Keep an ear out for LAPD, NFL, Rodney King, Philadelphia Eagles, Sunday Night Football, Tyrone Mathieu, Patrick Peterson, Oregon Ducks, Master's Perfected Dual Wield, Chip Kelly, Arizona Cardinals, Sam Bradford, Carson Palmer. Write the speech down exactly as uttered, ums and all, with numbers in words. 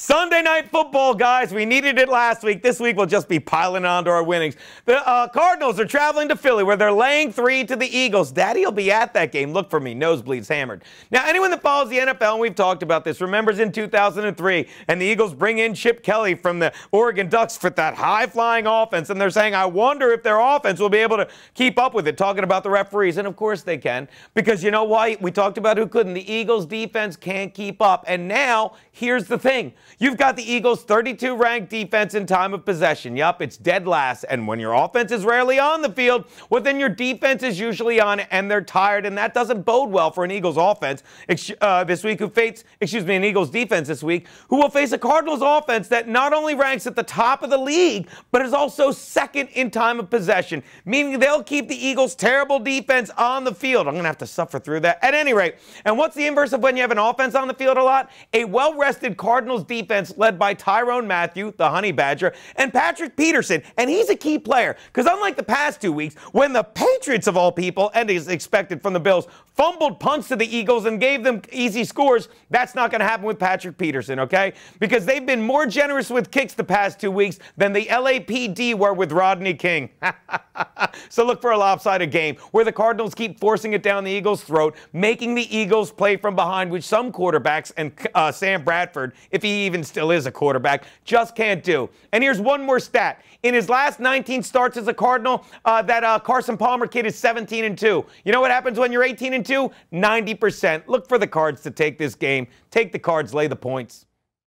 Sunday Night Football, guys. We needed it last week. This week we'll just be piling on to our winnings. The uh, Cardinals are traveling to Philly, where they're laying three to the Eagles. Daddy will be at that game. Look for me. Nosebleeds hammered. Now, anyone that follows the N F L, and we've talked about this, remembers in two thousand three, and the Eagles bring in Chip Kelly from the Oregon Ducks for that high-flying offense, and they're saying, I wonder if their offense will be able to keep up with it, talking about the referees. And, of course, they can, because you know why? We talked about who couldn't. The Eagles' defense can't keep up, and now here's the thing. You've got the Eagles' thirty-two ranked defense in time of possession. Yup, it's dead last, and when your offense is rarely on the field, well, then your defense is usually on, and they're tired, and that doesn't bode well for an Eagles offense uh, this week who faces, excuse me, an Eagles defense this week who will face a Cardinals offense that not only ranks at the top of the league, but is also second in time of possession, meaning they'll keep the Eagles' terrible defense on the field. I'm going to have to suffer through that. At any rate, and what's the inverse of when you have an offense on the field a lot? A well-rested Cardinals defense led by Tyrone Mathieu, the Honey Badger, and Patrick Peterson, and he's a key player, because unlike the past two weeks, when the Patriots, of all people, and is expected from the Bills, fumbled punts to the Eagles and gave them easy scores, that's not going to happen with Patrick Peterson, okay? Because they've been more generous with kicks the past two weeks than the L A P D were with Rodney King. So look for a lopsided game where the Cardinals keep forcing it down the Eagles' throat, making the Eagles play from behind, which some quarterbacks, and uh, Sam Bradford, if he even still is a quarterback, just can't do. And here's one more stat. In his last nineteen starts as a Cardinal, uh, that uh, Carson Palmer kid is seventeen and two. You know what happens when you're eighteen and two? ninety percent. Look for the Cards to take this game. Take the Cards, lay the points.